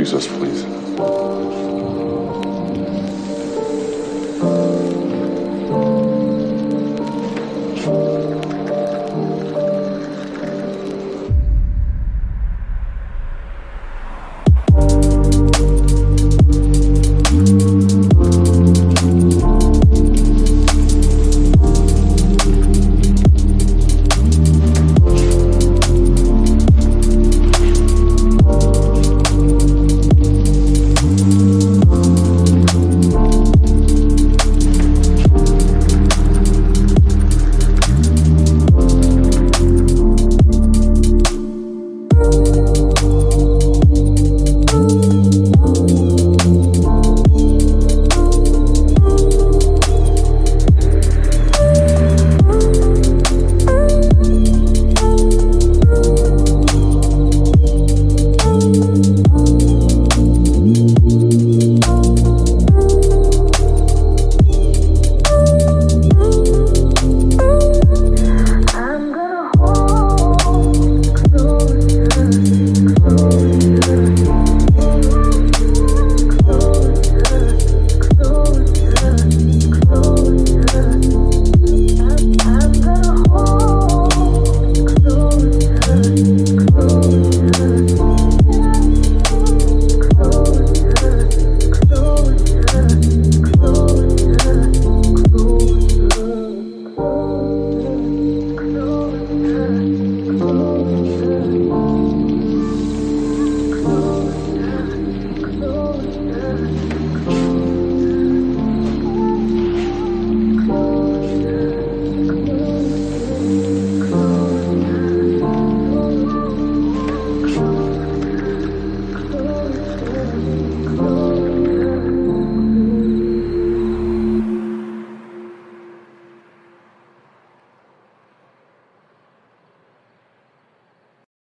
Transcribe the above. excuse us, please.